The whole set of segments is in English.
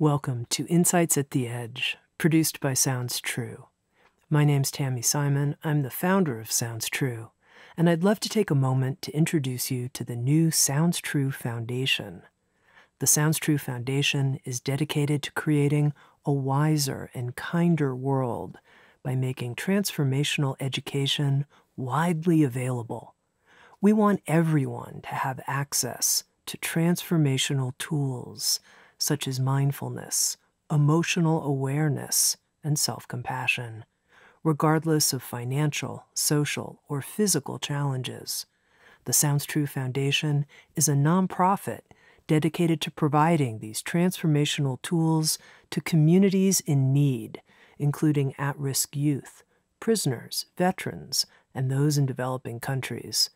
Welcome to Insights at the Edge, produced by Sounds True. My name's Tami Simon, I'm the founder of Sounds True, and I'd love to take a moment to introduce you to the new Sounds True Foundation. The Sounds True Foundation is dedicated to creating a wiser and kinder world by making transformational education widely available. We want everyone to have access to transformational tools such as mindfulness, emotional awareness, and self-compassion, regardless of financial, social, or physical challenges. The Sounds True Foundation is a nonprofit dedicated to providing these transformational tools to communities in need, including at-risk youth, prisoners, veterans, and those in developing countries.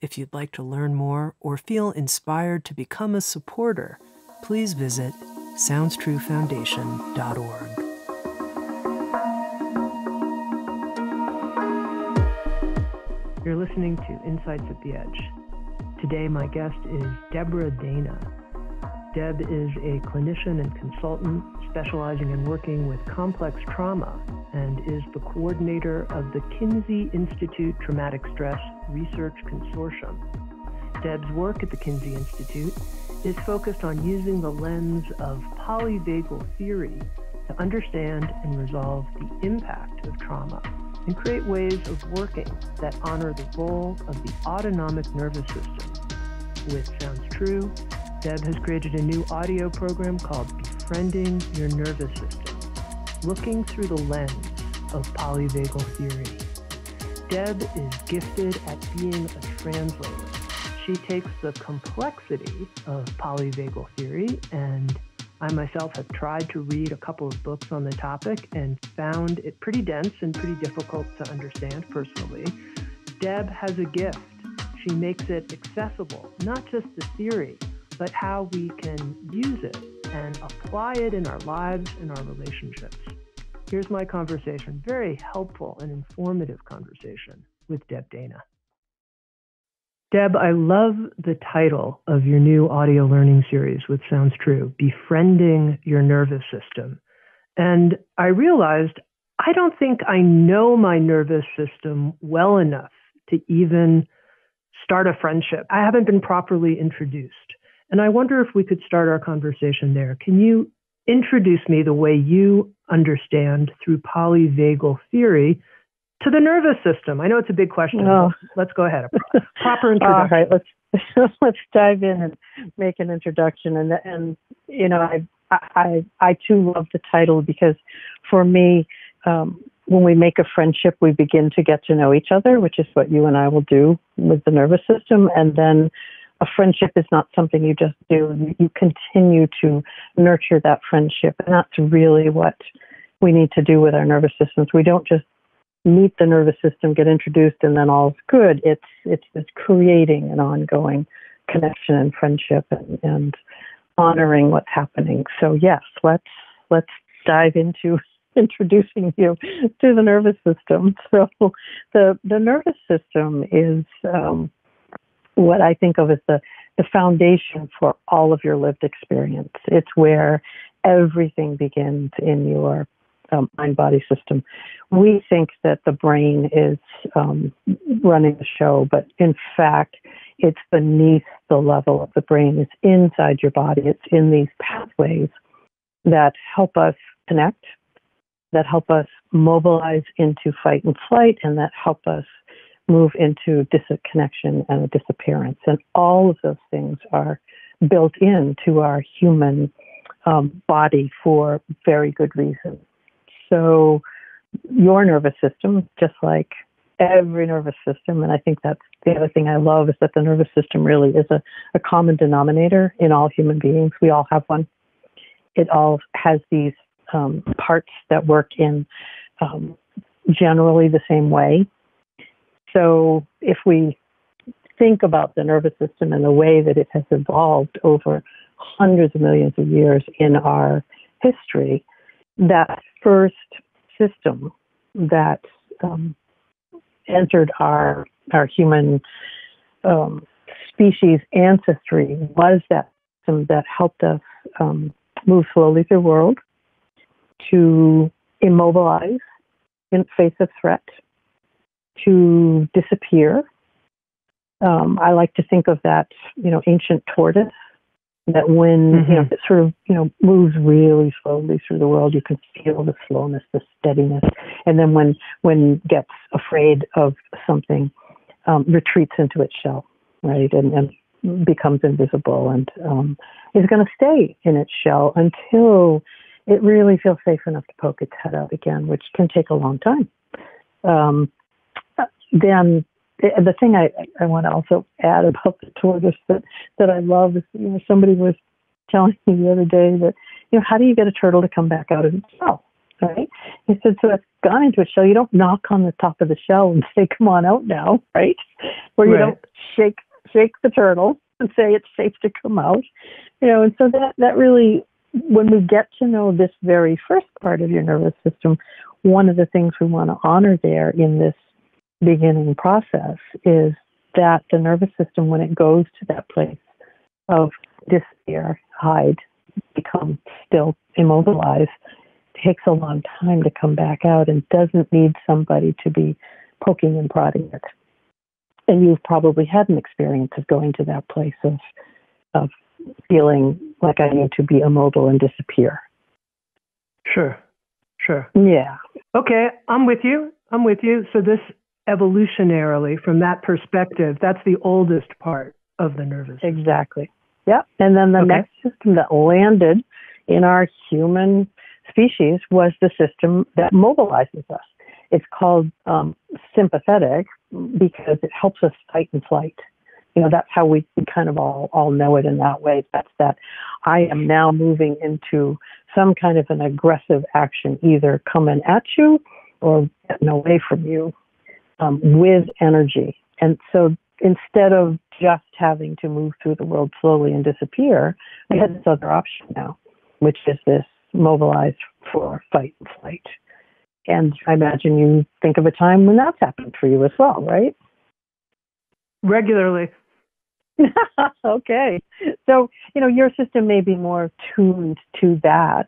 If you'd like to learn more or feel inspired to become a supporter, please visit SoundsTrueFoundation.org. You're listening to Insights at the Edge. Today, my guest is Deborah Dana. Deb is a clinician and consultant specializing in working with complex trauma and is the coordinator of the Kinsey Institute Traumatic Stress Research Consortium. Deb's work at the Kinsey Institute is focused on using the lens of polyvagal theory to understand and resolve the impact of trauma and create ways of working that honor the role of the autonomic nervous system. With Sounds True, Deb has created a new audio program called Befriending Your Nervous System, looking through the lens of polyvagal theory. Deb is gifted at being a translator. She takes the complexity of polyvagal theory, and I myself have tried to read a couple of books on the topic and found it pretty dense and pretty difficult to understand personally. Deb has a gift. She makes it accessible, not just the theory, but how we can use it and apply it in our lives and our relationships. Here's my conversation, very helpful and informative conversation with Deb Dana. Deb, I love the title of your new audio learning series with Sounds True, Befriending Your Nervous System. And I realized I don't think I know my nervous system well enough to even start a friendship. I haven't been properly introduced. And I wonder if we could start our conversation there. Can you introduce me the way you understand through polyvagal theory to the nervous system? I know it's a big question. Oh. Let's go ahead. Proper introduction. All right, let's dive in and make an introduction. And you know, I too love the title because for me, when we make a friendship, we begin to get to know each other, which is what you and I will do with the nervous system. And then a friendship is not something you just do. You continue to nurture that friendship. And that's really what we need to do with our nervous systems. We don't just meet the nervous system, get introduced, and then all's good. It's creating an ongoing connection and friendship and honoring what's happening. So yes, let's dive into introducing you to the nervous system. So the nervous system is what I think of as the foundation for all of your lived experience. It's where everything begins in your mind-body system. We think that the brain is running the show, but in fact, it's beneath the level of the brain. It's inside your body. It's in these pathways that help us connect, that help us mobilize into fight and flight, and that help us move into disconnection and disappearance. And all of those things are built into our human body for very good reasons. So your nervous system, just like every nervous system, and I think that's the other thing I love, is that the nervous system really is a common denominator in all human beings. We all have one. It all has these parts that work in generally the same way. So if we think about the nervous system and the way that it has evolved over hundreds of millions of years in our history, that first system that entered our human species ancestry was that system that helped us move slowly through the world, to immobilize in face of threat, to disappear. I like to think of that, ancient tortoise that when, it sort of, moves really slowly through the world, you can feel the slowness, the steadiness. And then when gets afraid of something, retreats into its shell, right? And becomes invisible and is going to stay in its shell until it really feels safe enough to poke its head out again, which can take a long time. Then the thing I want to also add about the tortoise that I love is, somebody was telling me the other day that, how do you get a turtle to come back out of its shell, right? He said, so it's gone into its shell. You don't knock on the top of the shell and say, come on out now, right? Or you don't shake the turtle and say it's safe to come out. And so that really, when we get to know this very first part of your nervous system, one of the things we want to honor there in this beginning process is that the nervous system, when it goes to that place of disappear, hide, become still, immobilize, takes a long time to come back out and doesn't need somebody to be poking and prodding it. And you've probably had an experience of going to that place of feeling like I need to be immobile and disappear. Sure. Yeah. Okay, I'm with you. So this evolutionarily, from that perspective, that's the oldest part of the nervous system. Exactly. Yeah. And then the next system that landed in our human species was the system that mobilizes us. It's called sympathetic because it helps us fight and flight. That's how we kind of all know it in that way. That's that I am now moving into some kind of an aggressive action, either coming at you or getting away from you with energy. And so instead of just having to move through the world slowly and disappear, we had this other option now, which is this mobilized for fight and flight. And I imagine you think of a time when that's happened for you as well, right? Regularly. Okay. So, your system may be more tuned to that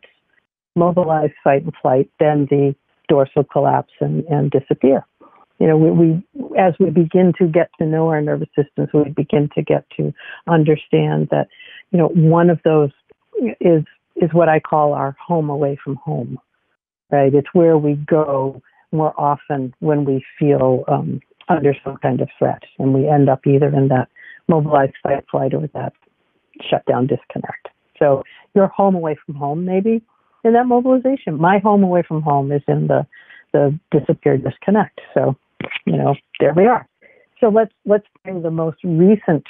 mobilized fight and flight than the dorsal collapse and disappear. We as we begin to get to know our nervous systems, we begin to get to understand that, one of those is what I call our home away from home, right? It's where we go more often when we feel under some kind of threat, and we end up either in that mobilized fight flight or that shutdown disconnect. So your home away from home maybe in that mobilization. My home away from home is in the disappear disconnect. So, there we are. So let's bring the most recent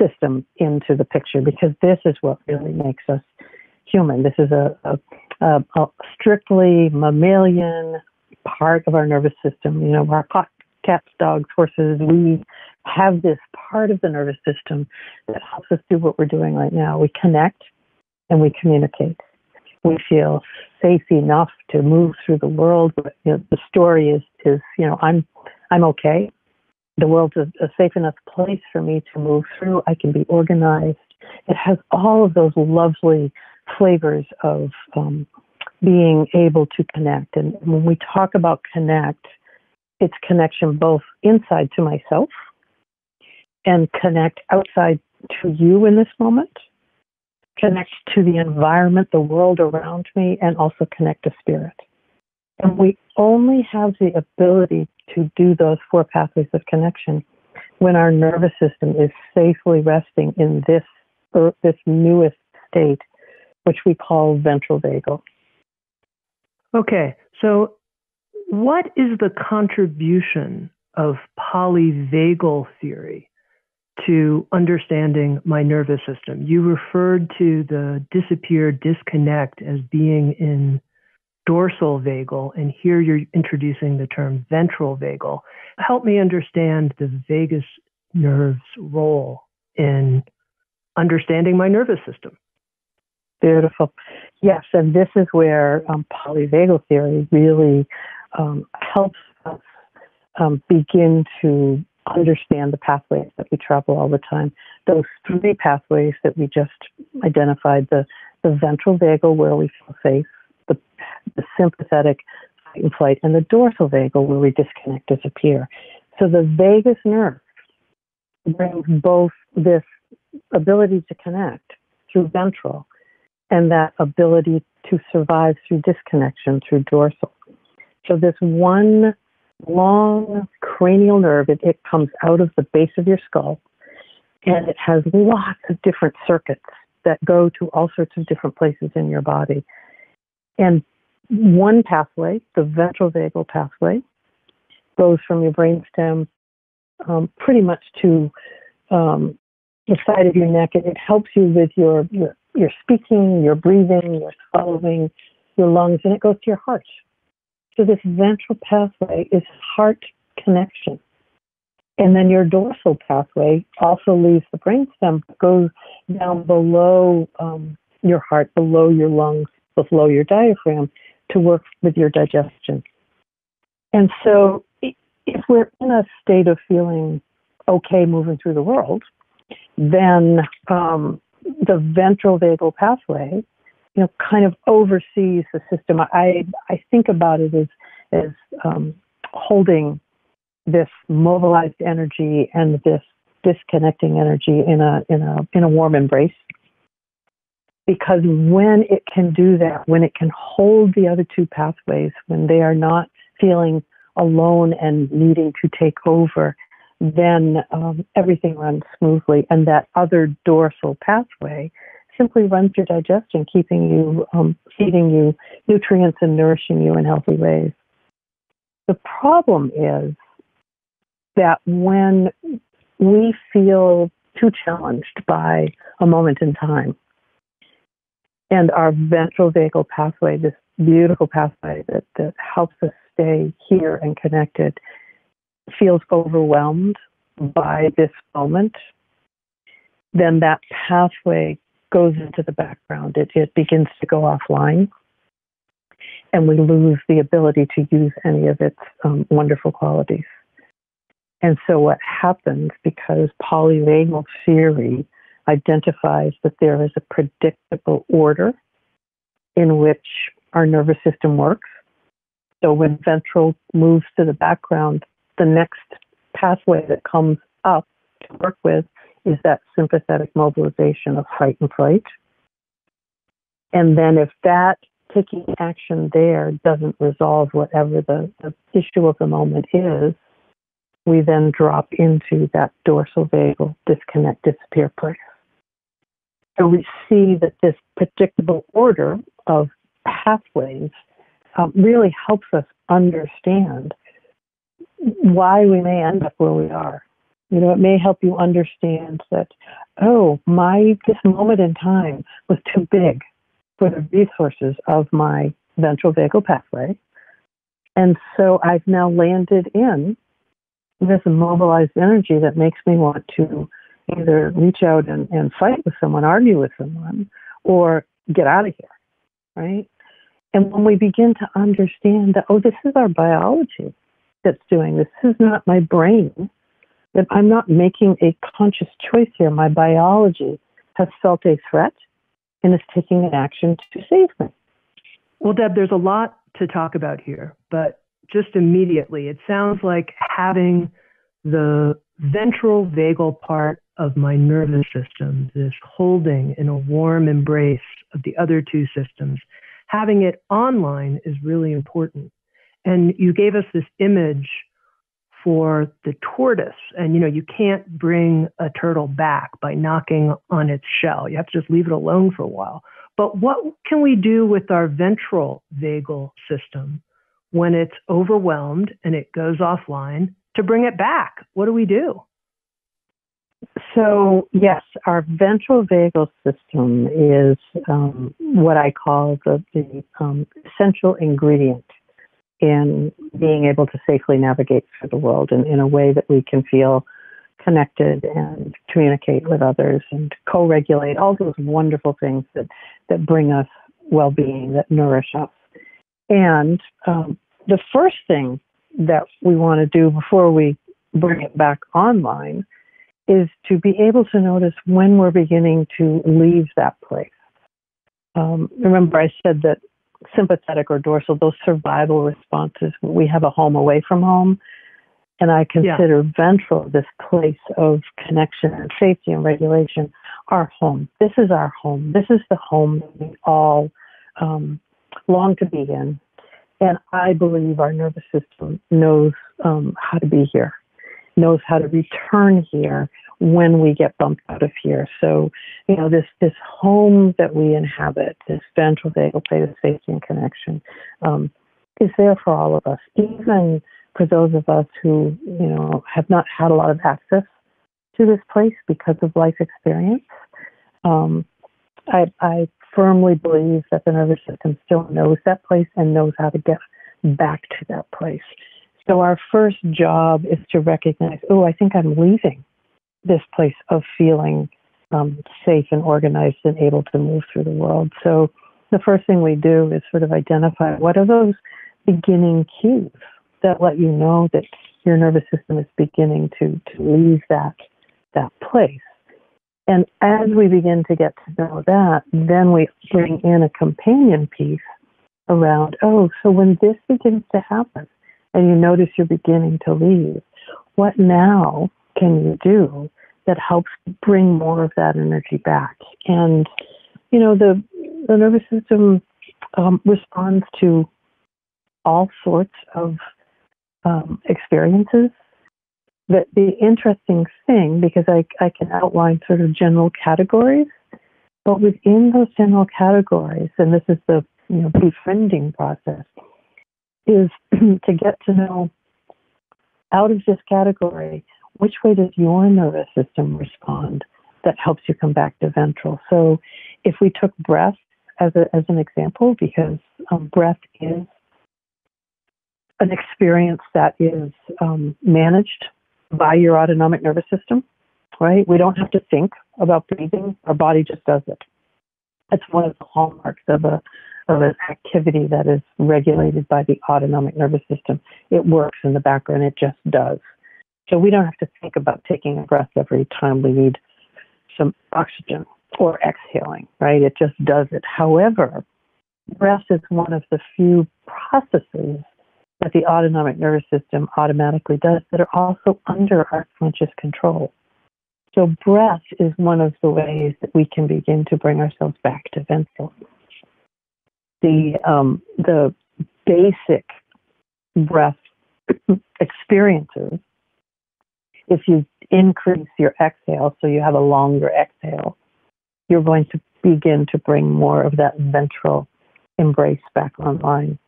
system into the picture, because this is what really makes us human. This is a strictly mammalian part of our nervous system. Our cats, dogs, horses, we have this part of the nervous system that helps us do what we're doing right now. We connect and we communicate. We feel safe enough to move through the world. But, the story is I'm okay. The world's a safe enough place for me to move through. I can be organized. It has all of those lovely flavors of being able to connect. And when we talk about connect, it's connection both inside to myself and connect outside to you in this moment, connect to the environment, the world around me, and also connect to spirit. And we only have the ability to do those four pathways of connection when our nervous system is safely resting in this newest state, which we call ventral vagal. Okay, so what is the contribution of polyvagal theory to understanding my nervous system? You referred to the disappear disconnect as being in dorsal vagal, and here you're introducing the term ventral vagal. Help me understand the vagus nerve's role in understanding my nervous system. Beautiful. Yes, and this is where polyvagal theory really helps us begin to understand the pathways that we travel all the time. Those three pathways that we just identified, the the ventral vagal, where we feel safe, the sympathetic fight and flight, and the dorsal vagal, where we disconnect, disappear. So the vagus nerve brings both this ability to connect through ventral and that ability to survive through disconnection through dorsal. So this one long cranial nerve, it comes out of the base of your skull, and it has lots of different circuits that go to all sorts of different places in your body. And one pathway, the ventral vagal pathway, goes from your brainstem pretty much to the side of your neck, and it helps you with your speaking, your breathing, your swallowing, your lungs, and it goes to your heart. So this ventral pathway is heart connection. And then your dorsal pathway also leaves the brainstem, goes down below your heart, below your lungs, below your diaphragm to work with your digestion. And so if we're in a state of feeling okay moving through the world, then the ventral vagal pathway, kind of oversees the system. I think about it as holding this mobilized energy and this disconnecting energy in a warm embrace. Because when it can do that, when it can hold the other two pathways, when they are not feeling alone and needing to take over, then everything runs smoothly. And that other dorsal pathway simply runs your digestion, keeping you, feeding you nutrients and nourishing you in healthy ways. The problem is that when we feel too challenged by a moment in time, and our ventral vagal pathway, this beautiful pathway that helps us stay here and connected, feels overwhelmed by this moment, then that pathway goes into the background. It begins to go offline, and we lose the ability to use any of its wonderful qualities. And so what happens, because polyvagal theory identifies that there is a predictable order in which our nervous system works. So when ventral moves to the background, the next pathway that comes up to work with is that sympathetic mobilization of fight and flight. And then if that taking action there doesn't resolve whatever the issue of the moment is, we then drop into that dorsal vagal disconnect, disappear place. So we see that this predictable order of pathways really helps us understand why we may end up where we are. It may help you understand that, this moment in time was too big for the resources of my ventral vagal pathway. And so I've now landed in this mobilized energy that makes me want to either reach out and fight with someone, argue with someone, or get out of here, right? And when we begin to understand that, this is our biology that's doing this. This is not my brain, that I'm not making a conscious choice here. My biology has felt a threat and is taking an action to save me. Well, Deb, there's a lot to talk about here, but just immediately, it sounds like having the ventral vagal part of my nervous system, this holding in a warm embrace of the other two systems, having it online is really important. And you gave us this image for the tortoise. And, you can't bring a turtle back by knocking on its shell. You have to just leave it alone for a while. But what can we do with our ventral vagal system when it's overwhelmed and it goes offline to bring it back? What do we do? So, yes, our ventral vagal system is what I call the essential ingredient in being able to safely navigate through the world in a way that we can feel connected and communicate with others and co-regulate all those wonderful things that bring us well-being, that nourish us. And the first thing that we want to do before we bring it back online is to be able to notice when we're beginning to leave that place. Remember I said that sympathetic or dorsal, those survival responses, we have a home away from home. And I consider ventral, this place of connection and safety and regulation, our home. This is our home. This is the home that we all long to be in. And I believe our nervous system knows how to be here, knows how to return here when we get bumped out of here. So, you know, this home that we inhabit, this ventral vagal plate of safety and connection, is there for all of us, even for those of us who, you know, have not had a lot of access to this place because of life experience. I firmly believe that the nervous system still knows that place and knows how to get back to that place. So our first job is to recognize, oh, I think I'm leaving this place of feeling safe and organized and able to move through the world. So the first thing we do is sort of identify what are those beginning cues that let you know that your nervous system is beginning to leave that place. And as we begin to get to know that, then we bring in a companion piece around, oh, so when this begins to happen and you notice you're beginning to leave, what now can you do that helps bring more of that energy back? And, you know, the nervous system responds to all sorts of experiences. But the interesting thing, because I can outline sort of general categories, but within those general categories, and this is the befriending process, is to get to know out of this category, which way does your nervous system respond that helps you come back to ventral? So if we took breath as an example, because breath is an experience that is managed by your autonomic nervous system, right? We don't have to think about breathing. Our body just does it. It's one of the hallmarks of an activity that is regulated by the autonomic nervous system. It works in the background. It just does. So we don't have to think about taking a breath every time we need some oxygen or exhaling, right? It just does it. However, breath is one of the few processes that the autonomic nervous system automatically does that are also under our conscious control. So breath is one of the ways that we can begin to bring ourselves back to ventral. The basic breath experiences, if you increase your exhale, so you have a longer exhale, you're going to begin to bring more of that ventral embrace back online.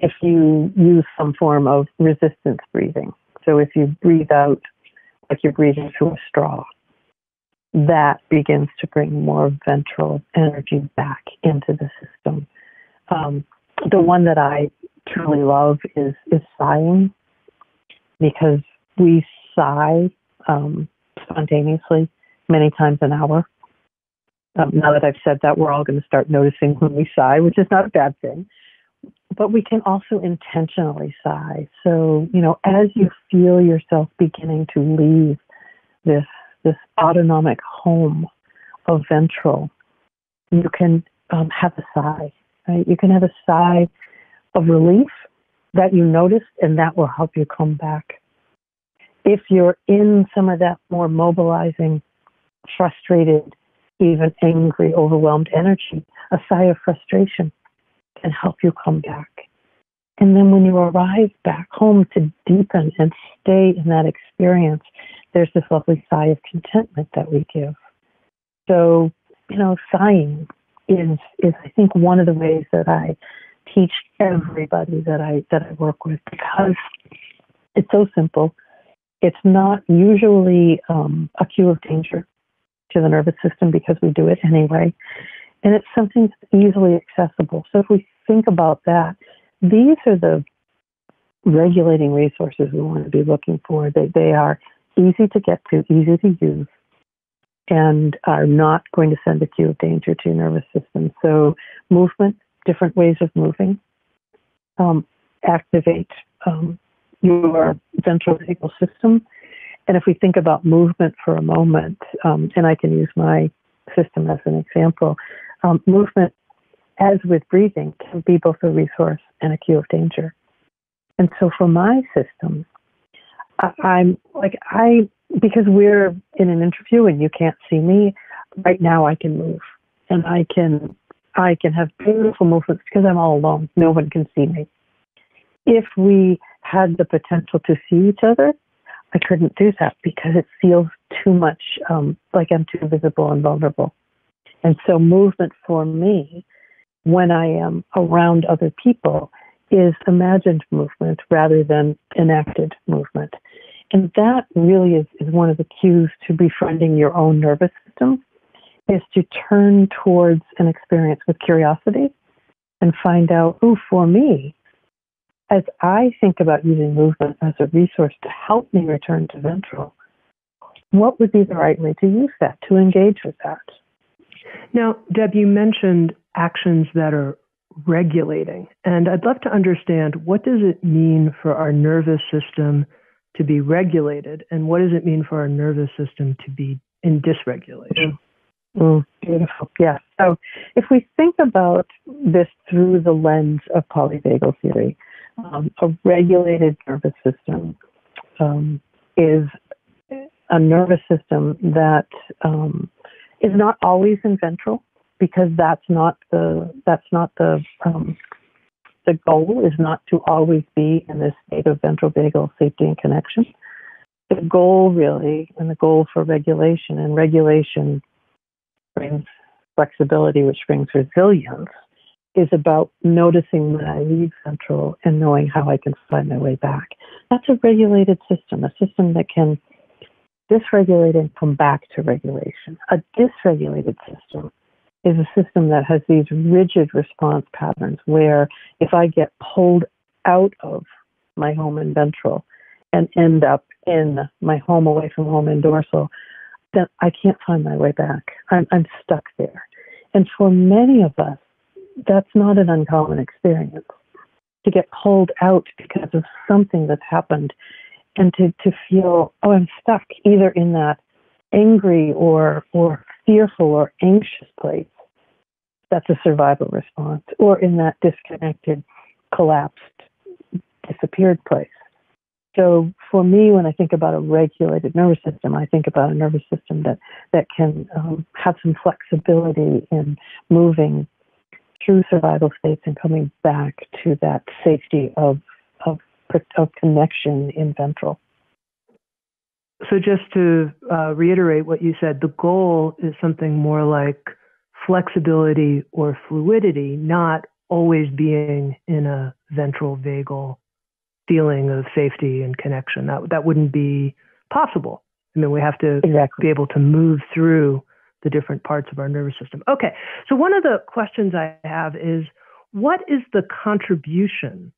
If you use some form of resistance breathing, so if you breathe out like you're breathing through a straw, that begins to bring more ventral energy back into the system. The one that I truly love is sighing, because we sigh spontaneously many times an hour. Now that I've said that, we're all going to start noticing when we sigh, which is not a bad thing. But we can also intentionally sigh. So, you know, as you feel yourself beginning to leave this autonomic home of ventral, you can have a sigh, right? You can have a sigh of relief that you noticed, and that will help you come back. If you're in some of that more mobilizing, frustrated, even angry, overwhelmed energy, a sigh of frustration can help you come back. And then when you arrive back home to deepen and stay in that experience, there's this lovely sigh of contentment that we give. So, you know, sighing is I think one of the ways that I teach everybody that I work with, because it's so simple. It's not usually a cue of danger to the nervous system, because we do it anyway. And it's something that's easily accessible. So if we think about that, these are the regulating resources we want to be looking for. They are easy to get to, easy to use, and are not going to send a cue of danger to your nervous system. So movement, different ways of moving, activate your ventral vagal system. And if we think about movement for a moment, and I can use my system as an example, movement, as with breathing, can be both a resource and a cue of danger. And so for my system, because we're in an interview and you can't see me, right now I can move and I can have beautiful movements because I'm all alone. No one can see me. If we had the potential to see each other, I couldn't do that because it feels too much like I'm too visible and vulnerable. And so movement for me, when I am around other people, is imagined movement rather than enacted movement. And that really is one of the cues to befriending your own nervous system, is to turn towards an experience with curiosity and find out, oh, for me, as I think about using movement as a resource to help me return to ventral, what would be the right way to use that, to engage with that? Now, Deb, you mentioned actions that are regulating, and I'd love to understand, what does it mean for our nervous system to be regulated, and what does it mean for our nervous system to be in dysregulation? Oh, beautiful. Yeah. So if we think about this through the lens of polyvagal theory, a regulated nervous system is a nervous system that is not always in ventral, because the goal is not to always be in this state of ventral vagal safety and connection. The goal really, and the goal for regulation, and regulation brings flexibility, which brings resilience, is about noticing when I leave ventral and knowing how I can find my way back. That's a regulated system, a system that can dysregulate and come back to regulation. A dysregulated system is a system that has these rigid response patterns where if I get pulled out of my home in ventral and end up in my home away from home in dorsal, then I can't find my way back. I'm stuck there. And for many of us, that's not an uncommon experience, to get pulled out because of something that's happened and to feel, oh, I'm stuck either in that angry or fearful or anxious place. That's a survival response, or in that disconnected, collapsed, disappeared place. So for me, when I think about a regulated nervous system, I think about a nervous system that can have some flexibility in moving through survival states and coming back to that safety of connection in ventral. So just to reiterate what you said, the goal is something more like flexibility or fluidity, not always being in a ventral vagal feeling of safety and connection. That wouldn't be possible. I mean, we have to be able to move through the different parts of our nervous system. Okay, so one of the questions I have is, what is the contribution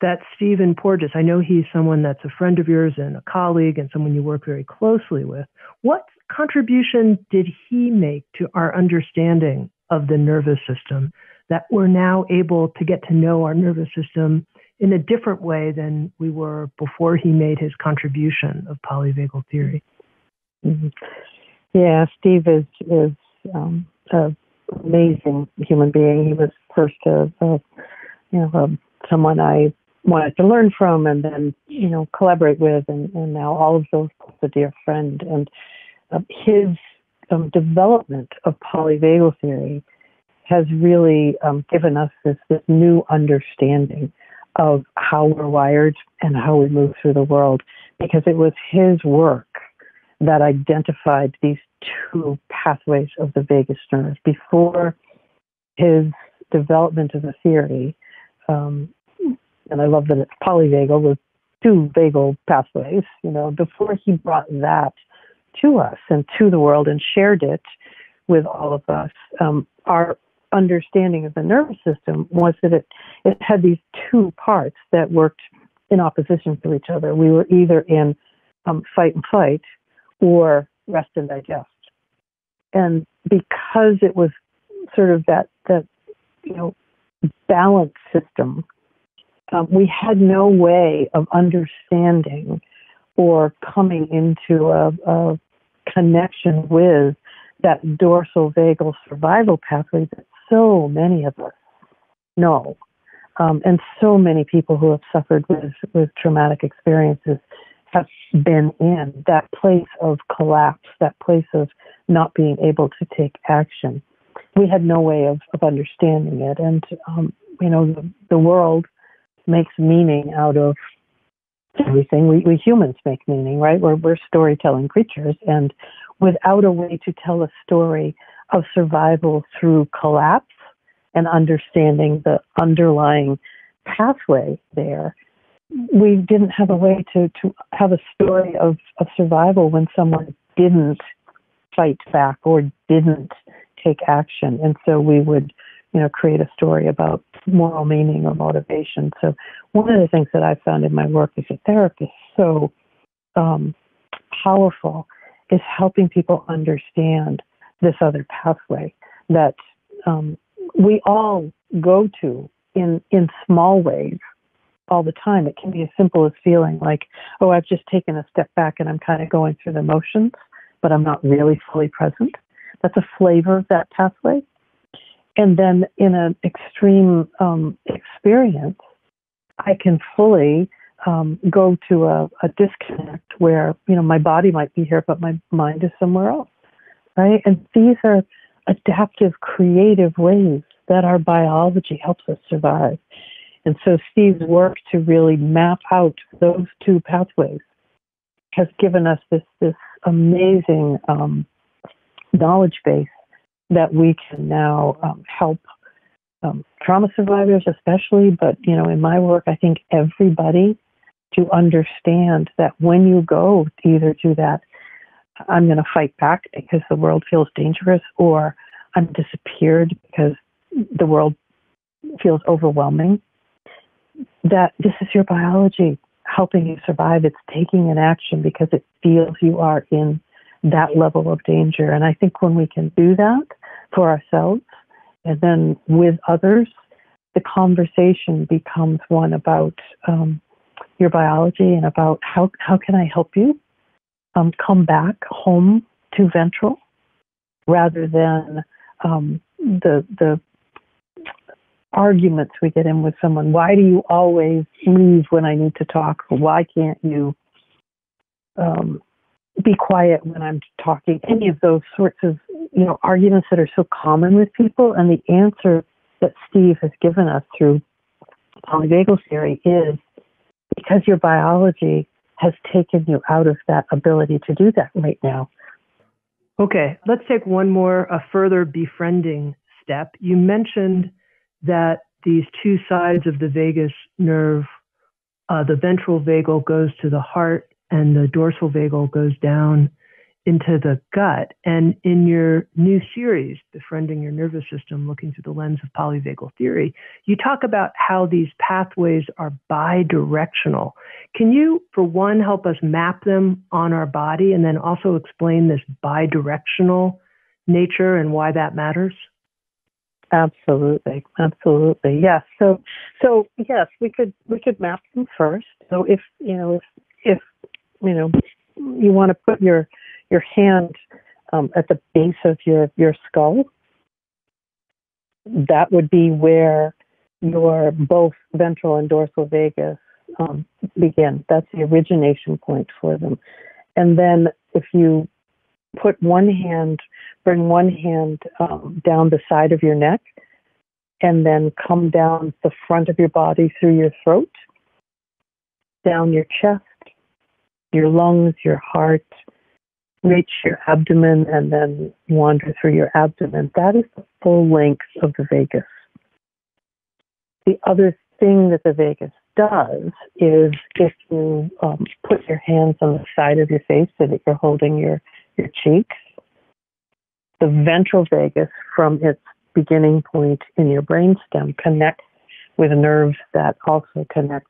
that Stephen Porges, I know he's someone that's a friend of yours and a colleague and someone you work very closely with. What contribution did he make to our understanding of the nervous system that we're now able to get to know our nervous system in a different way than we were before he made his contribution of polyvagal theory? Mm-hmm. Yeah, Steve is an amazing human being. He was first someone I wanted to learn from and then, collaborate with, and now all of those, a dear friend. And his development of polyvagal theory has really given us this new understanding of how we're wired and how we move through the world, because it was his work that identified these two pathways of the vagus nerve. Before his development of the theory, and I love that it's polyvagal with two vagal pathways, before he brought that to us and to the world and shared it with all of us, our understanding of the nervous system was that it had these two parts that worked in opposition to each other. We were either in fight and flight or rest and digest. And because it was sort of that balance system, we had no way of understanding or coming into a connection with that dorsal vagal survival pathway that so many of us know. And so many people who have suffered with traumatic experiences have been in that place of collapse, that place of not being able to take action. We had no way of understanding it. And, the world makes meaning out of everything. We humans make meaning, right? We're storytelling creatures. And without a way to tell a story of survival through collapse, and understanding the underlying pathway there, we didn't have a way to have a story of survival when someone didn't fight back or didn't take action. And so we would, create a story about moral meaning or motivation. So one of the things that I found in my work as a therapist so powerful is helping people understand this other pathway that we all go to in small ways all the time. It can be as simple as feeling like, oh, I've just taken a step back and I'm kind of going through the motions, but I'm not really fully present. That's a flavor of that pathway. And then in an extreme experience, I can fully go to a disconnect where, my body might be here, but my mind is somewhere else, right? And these are adaptive, creative ways that our biology helps us survive. And so Steve's work to really map out those two pathways has given us this amazing knowledge base that we can now help trauma survivors especially, but, in my work, I think everybody to understand that when you go either to that I'm going to fight back because the world feels dangerous, or I'm disappeared because the world feels overwhelming, that this is your biology helping you survive. It's taking an action because it feels you are in that level of danger. And I think when we can do that for ourselves and then with others, the conversation becomes one about your biology and about how can I help you? Come back home to ventral rather than the arguments we get in with someone. Why do you always leave when I need to talk? Why can't you be quiet when I'm talking? Any of those sorts of arguments that are so common with people. And the answer that Steve has given us through polyvagal theory is because your biology has taken you out of that ability to do that right now. Okay, let's take a further befriending step. You mentioned that these two sides of the vagus nerve, the ventral vagal goes to the heart and the dorsal vagal goes down into the gut. And in your new series, Befriending Your Nervous System, Looking Through the Lens of Polyvagal Theory, you talk about how these pathways are bidirectional. Can you, for one, help us map them on our body and then also explain this bidirectional nature and why that matters? Absolutely. Yes. Yeah. So yes, we could map them first. So if you want to put your hand at the base of your skull, that would be where your both ventral and dorsal vagus begin. That's the origination point for them. And then if you bring one hand down the side of your neck, and then come down the front of your body through your throat, down your chest, your lungs, your heart, reach your abdomen, and then wander through your abdomen. That is the full length of the vagus. The other thing that the vagus does is if you put your hands on the side of your face so that you're holding your cheeks, the ventral vagus from its beginning point in your brainstem connects with nerves that also connect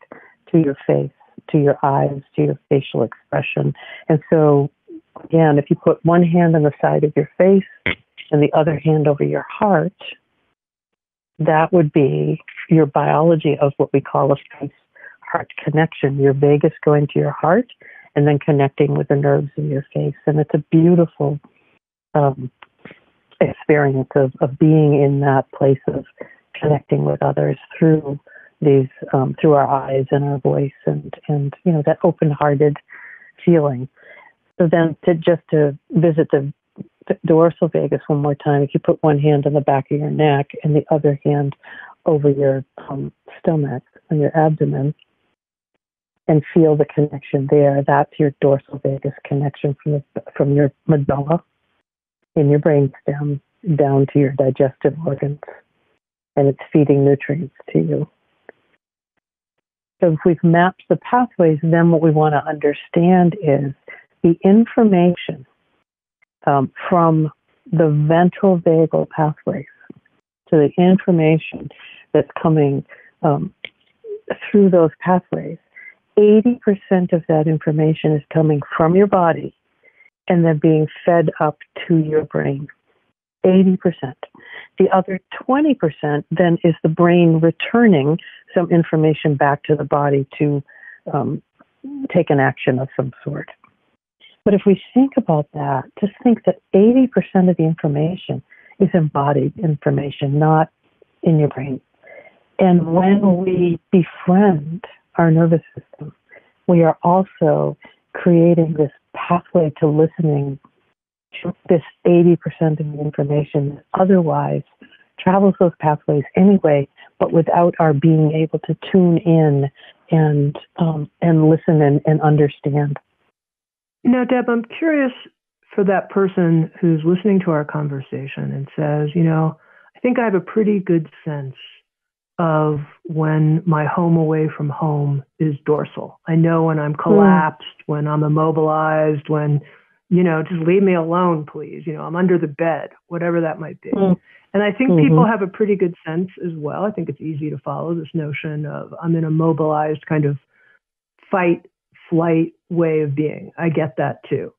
to your face, to your eyes, to your facial expression. And so, again, if you put one hand on the side of your face and the other hand over your heart, that would be your biology of what we call a face-heart connection, your vagus going to your heart and then connecting with the nerves in your face. And it's a beautiful experience of being in that place of connecting with others through these, through our eyes and our voice and, you know, that open-hearted feeling. So then to visit the dorsal vagus one more time, if you put one hand on the back of your neck and the other hand over your stomach and your abdomen and feel the connection there, that's your dorsal vagus connection from your medulla in your brainstem down to your digestive organs, and it's feeding nutrients to you. So if we've mapped the pathways, then what we want to understand is the information from the ventral vagal pathways. So the information that's coming through those pathways, 80% of that information is coming from your body and then being fed up to your brain. 80%. The other 20% then is the brain returning some information back to the body to take an action of some sort. But if we think about that, just think that 80% of the information is embodied information, not in your brain. And when we befriend our nervous system, we are also creating this pathway to listening to this 80% of the information that otherwise travels those pathways anyway, but without our being able to tune in and listen and understand. Now, Deb, I'm curious for that person who's listening to our conversation and says, you know, I think I have a pretty good sense of when my home away from home is dorsal. I know when I'm collapsed, when I'm immobilized, when, you know, just leave me alone, please. You know, I'm under the bed, whatever that might be. And I think people have a pretty good sense as well. I think it's easy to follow this notion of I'm in a mobilized kind of fight, flight way of being. I get that too.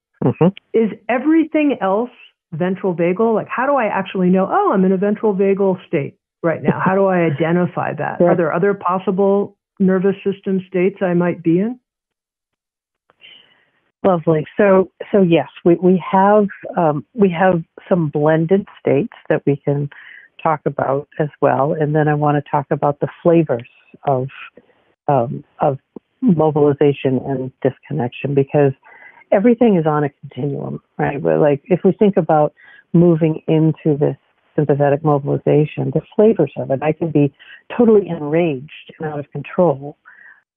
Is everything else ventral vagal? Like, how do I actually know, oh, I'm in a ventral vagal state right now? How do I identify that? Are there other possible nervous system states I might be in? Lovely. So yes, we have some blended states that we can talk about as well, and then I want to talk about the flavors of mobilization and disconnection, because everything is on a continuum, right? We're like, if we think about moving into this sympathetic mobilization, the flavors of it, I can be totally enraged and out of control,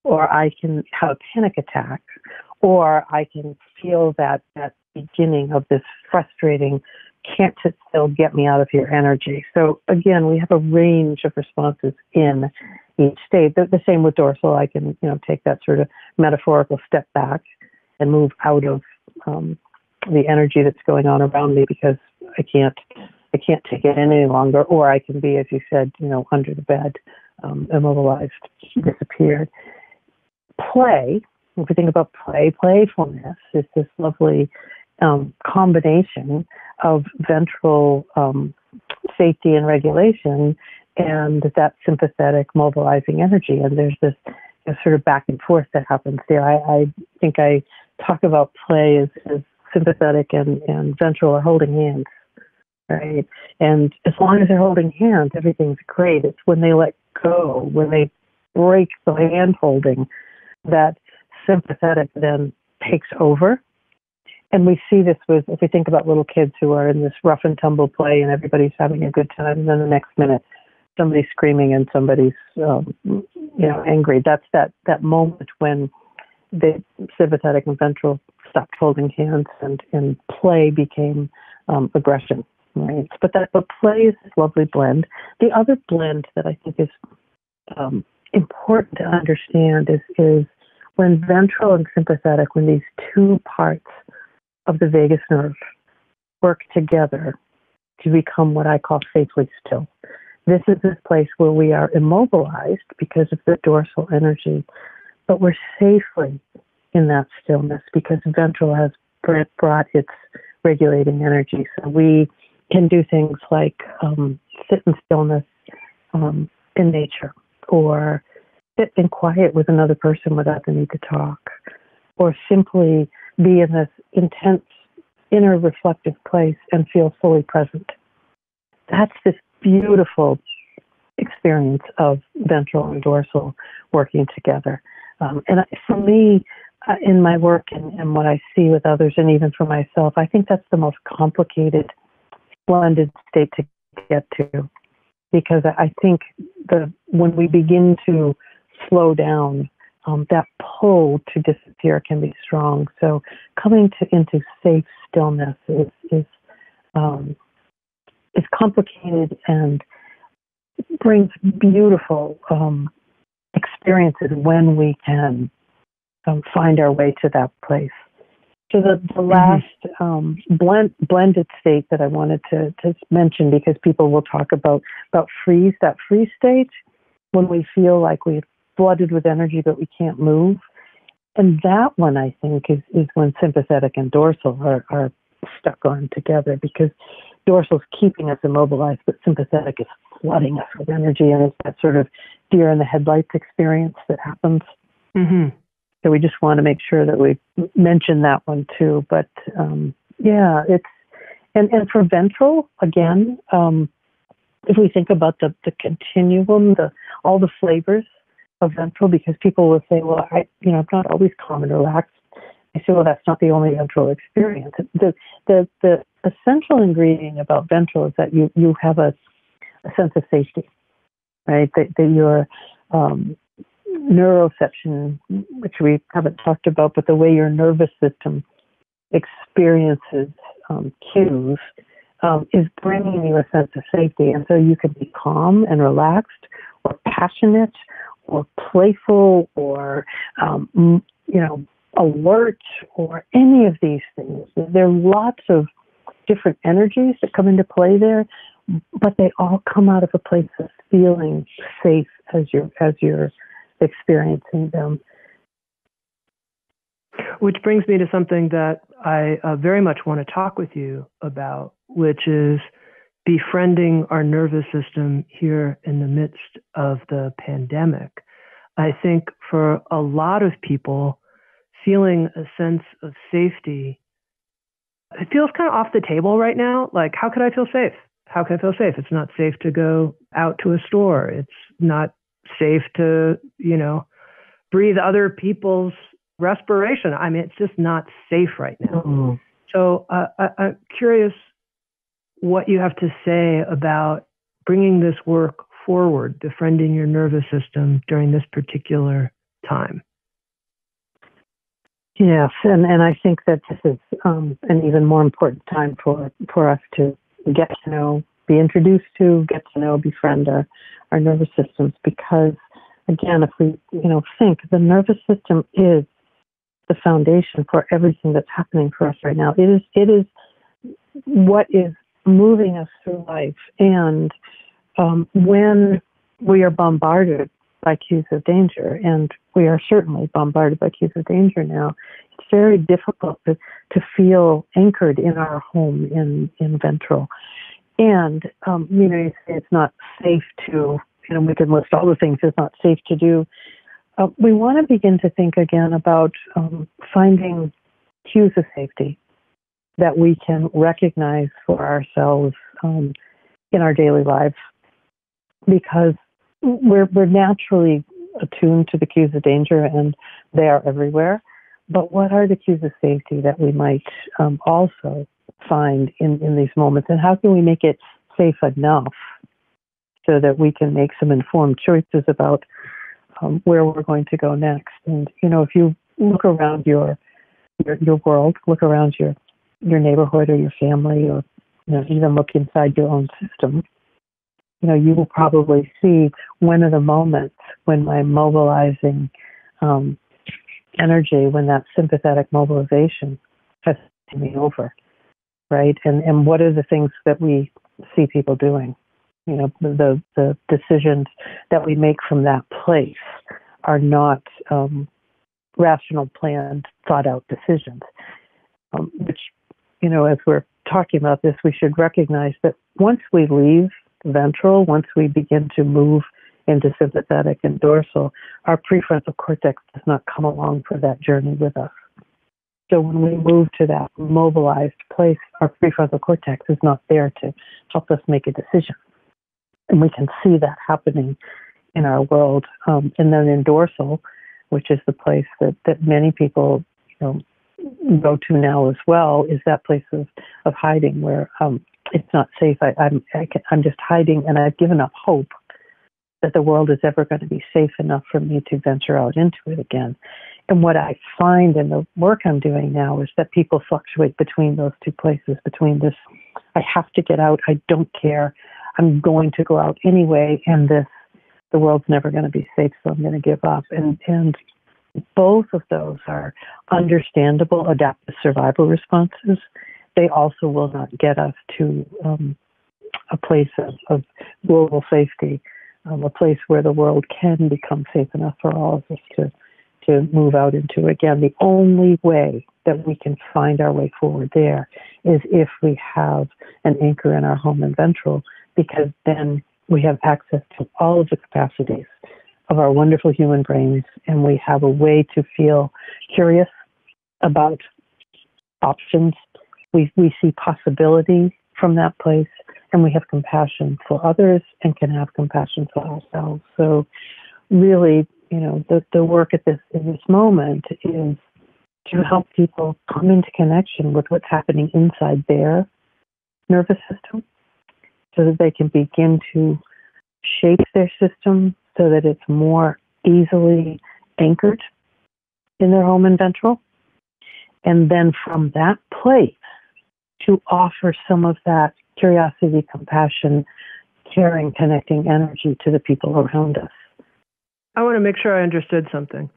or I can have a panic attack, or I can feel that beginning of this frustrating, can't sit still, get me out of here energy. So again, we have a range of responses in each state. The same with dorsal. I can, you know, take that sort of metaphorical step back and move out of the energy that's going on around me because I can't take it in any longer. Or I can be, as you said, you know, under the bed, immobilized, disappeared. Play. If we think about playfulness is this lovely combination of ventral safety and regulation and that sympathetic mobilizing energy. And there's this, you know, sort of back and forth that happens there. I think I talk about play as sympathetic and ventral are holding hands, right? And as long as they're holding hands, everything's great. It's when they let go, when they break the hand holding, that sympathetic then takes over. And we see this with, if we think about little kids who are in this rough and tumble play and everybody's having a good time, and then the next minute somebody's screaming and somebody's angry. That's that moment when the sympathetic and ventral stopped holding hands and play became aggression, right? But play is this lovely blend. The other blend that I think is important to understand is when ventral and sympathetic, when these two parts of the vagus nerve work together to become what I call safely still. This is this place where we are immobilized because of the dorsal energy, but we're safely in that stillness because ventral has brought its regulating energy. So we can do things like sit in stillness in nature, or sit in quiet with another person without the need to talk, or simply be in this intense inner reflective place and feel fully present that's this beautiful experience of ventral and dorsal working together. And for me, in my work and what I see with others and even for myself, I think that's the most complicated, splendid state to get to, because I think when we begin to slow down, that pull to disappear can be strong. So coming into safe stillness is complicated and brings beautiful experiences when we can find our way to that place. So the last blended state that I wanted to mention, because people will talk about freeze, that freeze state, when we feel like we've flooded with energy but we can't move. And that one, I think, is when sympathetic and dorsal are stuck on together, because dorsal's keeping us immobilized, but sympathetic is flooding us with energy, and it's that sort of deer in the headlights experience that happens. Mm-hmm. So we just want to make sure that we mention that one too. But and for ventral, again, if we think about the continuum, all the flavors of ventral, because people will say, well, I'm not always calm and relaxed. I say, well, that's not the only ventral experience. The essential ingredient about ventral is that you have a sense of safety, right? That you're neuroception, which we haven't talked about, but the way your nervous system experiences cues is bringing you a sense of safety. And so you can be calm and relaxed or passionate or playful or, alert or any of these things. There are lots of different energies that come into play there, but they all come out of a place of feeling safe as you're experiencing them. Which brings me to something that I very much want to talk with you about, which is befriending our nervous system here in the midst of the pandemic. I think for a lot of people, feeling a sense of safety, it feels kind of off the table right now. Like, how could I feel safe? How can I feel safe? It's not safe to go out to a store. It's not safe to, breathe other people's respiration. I mean, it's just not safe right now. Mm-hmm. So I'm curious what you have to say about bringing this work forward, befriending your nervous system during this particular time. Yes, and I think that this is an even more important time for us to get to know, be introduced to, get to know, befriend our nervous systems, because, again, if we think, the nervous system is the foundation for everything that's happening for us right now. It is what is moving us through life, and when we are bombarded by cues of danger, and we are certainly bombarded by cues of danger now, it's very difficult to feel anchored in our home in ventral. And, you say it's not safe to, we can list all the things it's not safe to do. We want to begin to think again about finding cues of safety that we can recognize for ourselves in our daily lives, because we're naturally attuned to the cues of danger, and they are everywhere. But what are the cues of safety that we might also find in these moments, and how can we make it safe enough so that we can make some informed choices about where we're going to go next? And if you look around your world, look around your neighborhood or your family, or even look inside your own system, you will probably see, when are the moments when my mobilizing energy, when that sympathetic mobilization has taken me over, right? And what are the things that we see people doing? The decisions that we make from that place are not rational, planned, thought out decisions, which, as we're talking about this, we should recognize that once we leave ventral, once we begin to move into sympathetic and dorsal, our prefrontal cortex does not come along for that journey with us. So when we move to that mobilized place, our prefrontal cortex is not there to help us make a decision. And we can see that happening in our world. And then in dorsal, which is the place that many people go to now as well, is that place of hiding where it's not safe. I'm just hiding, and I've given up hope that the world is ever going to be safe enough for me to venture out into it again. And what I find in the work I'm doing now is that people fluctuate between those two places, between this, I have to get out, I don't care, I'm going to go out anyway, and this, the world's never going to be safe, so I'm going to give up. And both of those are understandable adaptive survival responses. They also will not get us to a place of global safety, a place where the world can become safe enough for all of us to move out into. Again, the only way that we can find our way forward there is if we have an anchor in our home and ventral, because then we have access to all of the capacities of our wonderful human brains, and we have a way to feel curious about options. We see possibility from that place, and we have compassion for others and can have compassion for ourselves. So really, the work at this moment is to help people come into connection with what's happening inside their nervous system so that they can begin to shape their system so that it's more easily anchored in their home and ventral. And then from that place, to offer some of that curiosity, compassion, caring, connecting energy to the people around us. I want to make sure I understood something.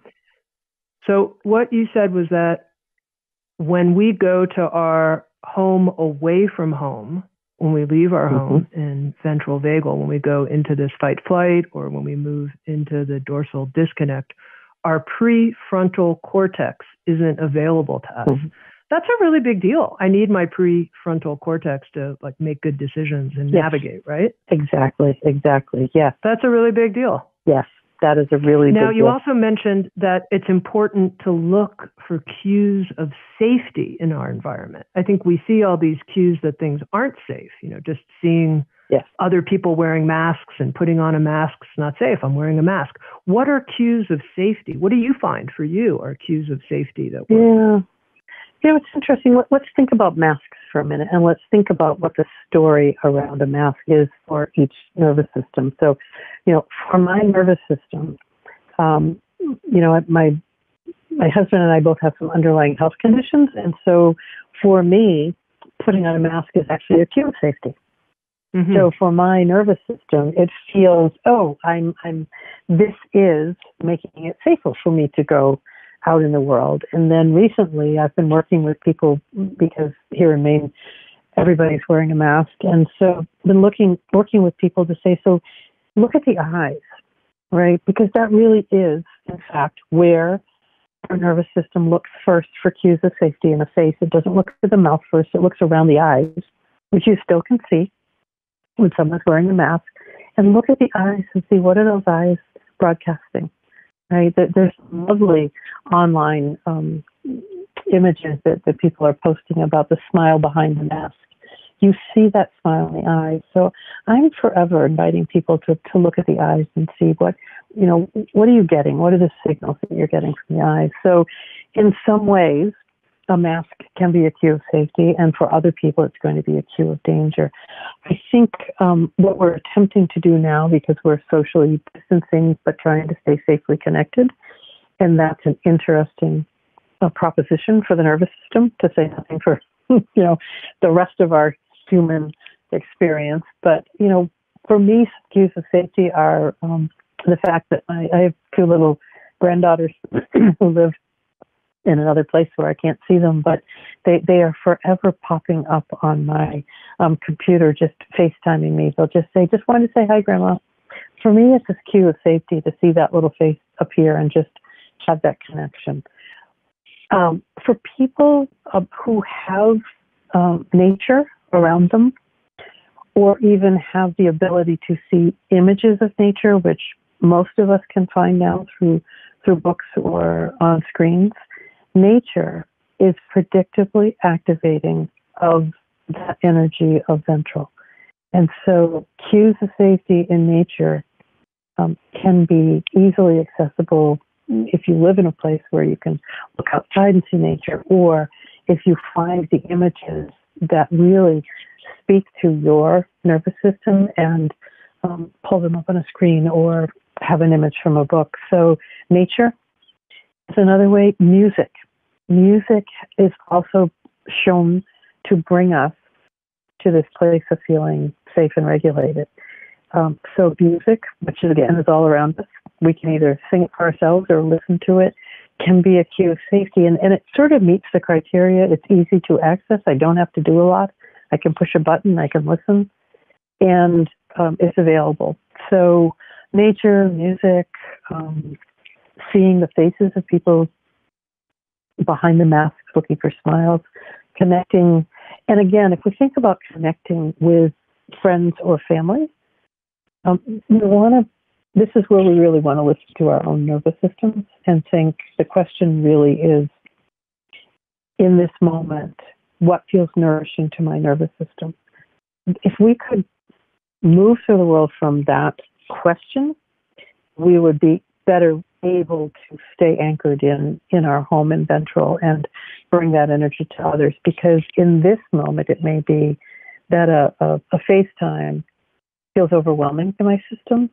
So what you said was that when we go to our home away from home, when we leave our home in ventral vagal, when we go into this fight flight, or when we move into the dorsal disconnect, our prefrontal cortex isn't available to us. Mm-hmm. That's a really big deal. I need my prefrontal cortex to make good decisions and navigate, right? Exactly. Yes. That's a really big deal. Yes. That is a really big deal. Now, you also mentioned that it's important to look for cues of safety in our environment. I think we see all these cues that things aren't safe, just seeing other people wearing masks and putting on a mask is not safe. I'm wearing a mask. What are cues of safety? What do you find for you are cues of safety that work? Yeah, it's interesting. Let's think about masks for a minute, and let's think about what the story around a mask is for each nervous system. So, for my nervous system, my husband and I both have some underlying health conditions, and so for me, putting on a mask is actually a cue of safety. Mm-hmm. So for my nervous system, it feels, this is making it safer for me to go out in the world. And then recently I've been working with people because here in Maine, everybody's wearing a mask. And so I've been working with people to say, so look at the eyes, right? Because that really is, in fact, where our nervous system looks first for cues of safety in the face. It doesn't look to the mouth first. It looks around the eyes, which you still can see when someone's wearing a mask. And look at the eyes and see, what are those eyes broadcasting? Right? There's lovely online images that people are posting about the smile behind the mask. You see that smile in the eyes. So I'm forever inviting people to look at the eyes and see what are you getting? What are the signals that you're getting from the eyes? So in some ways, a mask can be a cue of safety, and for other people, it's going to be a cue of danger. I think what we're attempting to do now, because we're socially distancing but trying to stay safely connected, and that's an interesting proposition for the nervous system, to say nothing for the rest of our human experience. But for me, cues of safety are the fact that I have two little granddaughters who live in another place where I can't see them, but they are forever popping up on my computer, just FaceTiming me. They'll just say, just wanted to say hi, Grandma. For me, it's this cue of safety to see that little face appear and just have that connection. For people who have nature around them, or even have the ability to see images of nature, which most of us can find now through books or on screens, nature is predictably activating of that energy of ventral. And so cues of safety in nature can be easily accessible if you live in a place where you can look outside and see nature, or if you find the images that really speak to your nervous system and pull them up on a screen or have an image from a book. So nature is another way. Music. Music is also shown to bring us to this place of feeling safe and regulated. So music, which again is all around us, we can either sing it for ourselves or listen to it, can be a cue of safety. And it sort of meets the criteria. It's easy to access. I don't have to do a lot. I can push a button. I can listen. And it's available. So nature, music, seeing the faces of people behind the masks, looking for smiles, connecting. And again, if we think about connecting with friends or family, this is where we really want to listen to our own nervous systems and think the question really is, in this moment, what feels nourishing to my nervous system? If we could move through the world from that question, we would be better able to stay anchored in our home and ventral and bring that energy to others, because in this moment it may be that a FaceTime feels overwhelming to my system,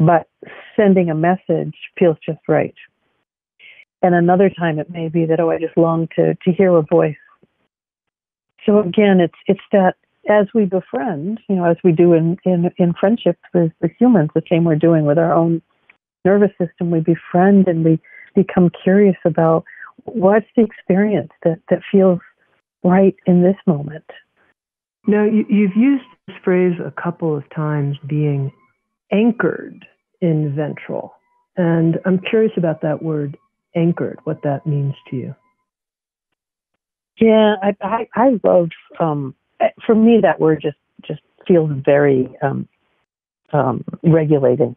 but sending a message feels just right. And another time it may be that, I just long to hear a voice. So again, it's that as we befriend, as we do in friendships with humans, the same we're doing with our own nervous system, we befriend and we become curious about what's the experience that feels right in this moment. Now, you've used this phrase a couple of times, being anchored in ventral. And I'm curious about that word, anchored, what that means to you. Yeah, I love, for me, that word just feels very regulating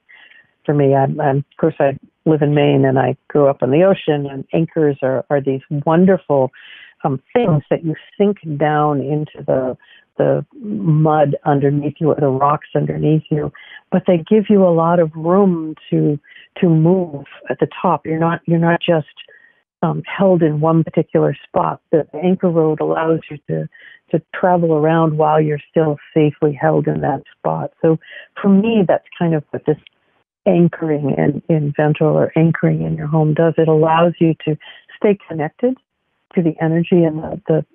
for me. Of course, I live in Maine and I grew up on the ocean, and anchors are these wonderful things that you sink down into the mud underneath you or the rocks underneath you, but they give you a lot of room to move at the top. You're not just held in one particular spot. The anchor road allows you to travel around while you're still safely held in that spot. So for me, that's kind of what this anchoring in ventral or anchoring in your home does. It allows you to stay connected to the energy and the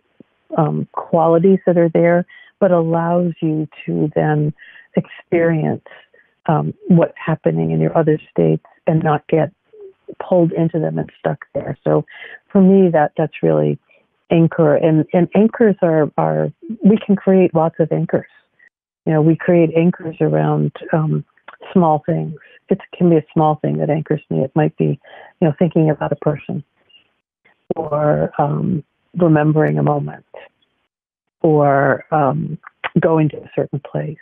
qualities that are there, but allows you to then experience what's happening in your other states and not get pulled into them and stuck there. So for me, that's really anchor. And anchors are we can create lots of anchors. We create anchors around small things. It can be a small thing that anchors me. It might be, thinking about a person, or remembering a moment, or going to a certain place.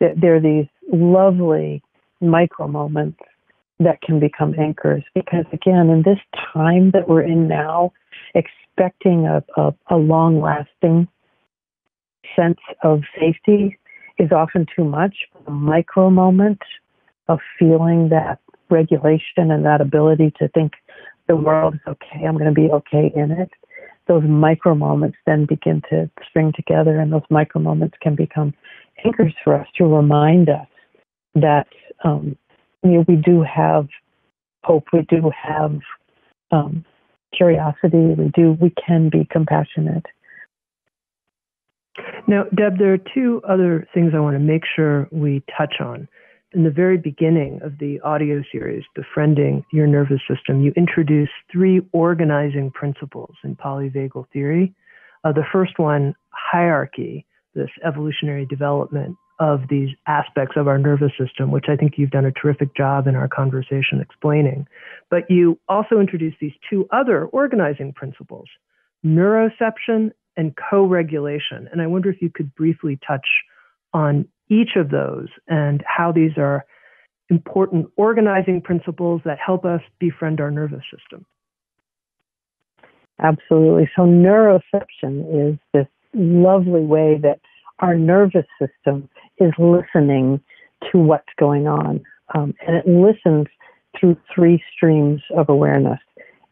There are these lovely micro moments that can become anchors, because again, in this time that we're in now, expecting a long-lasting sense of safety is often too much. A micro moment of feeling that regulation and that ability to think the world is okay, I'm going to be okay in it, those micro moments then begin to string together, and those micro moments can become anchors for us to remind us that we do have hope, we do have curiosity, we can be compassionate. Now, Deb, there are two other things I want to make sure we touch on. In the very beginning of the audio series, Befriending Your Nervous System, you introduce three organizing principles in polyvagal theory. The first one, hierarchy, this evolutionary development of these aspects of our nervous system, which I think you've done a terrific job in our conversation explaining. But you also introduce these two other organizing principles, neuroception and co-regulation. And I wonder if you could briefly touch on each of those and how these are important organizing principles that help us befriend our nervous system. Absolutely. So neuroception is this lovely way that our nervous system is listening to what's going on. And it listens through three streams of awareness.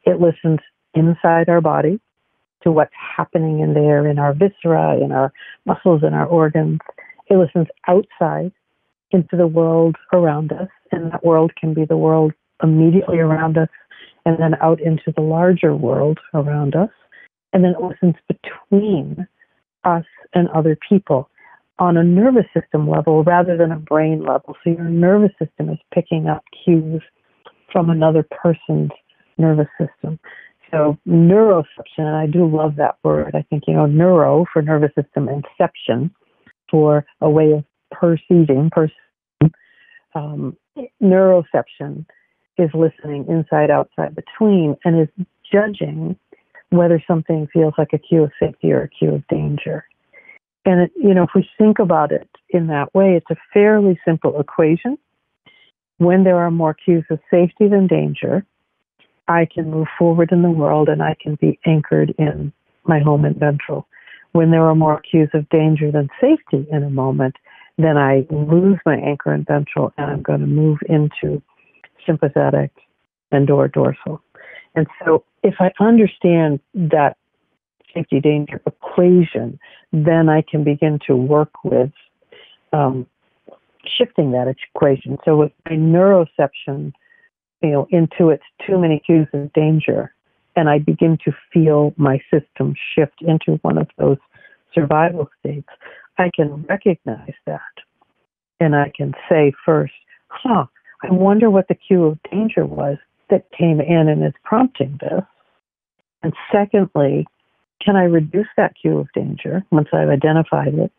It listens inside our body to what's happening in there, in our viscera, in our muscles, in our organs. It listens outside into the world around us, and that world can be the world immediately around us, and then out into the larger world around us. And then it listens between us and other people on a nervous system level rather than a brain level. So your nervous system is picking up cues from another person's nervous system. So neuroception, and I do love that word. I think, neuro for nervous system, and ception for a way of perceiving. Neuroception is listening inside, outside, between, and is judging whether something feels like a cue of safety or a cue of danger. And, if we think about it in that way, it's a fairly simple equation. When there are more cues of safety than danger, I can move forward in the world and I can be anchored in my home and ventral. When there are more cues of danger than safety in a moment, then I lose my anchor and ventral and I'm going to move into sympathetic and or dorsal. And so if I understand that safety danger equation, then I can begin to work with shifting that equation. So with my neuroception, intuits too many cues of danger, and I begin to feel my system shift into one of those survival states, I can recognize that. And I can say first, I wonder what the cue of danger was that came in and is prompting this. And secondly, can I reduce that cue of danger once I've identified it?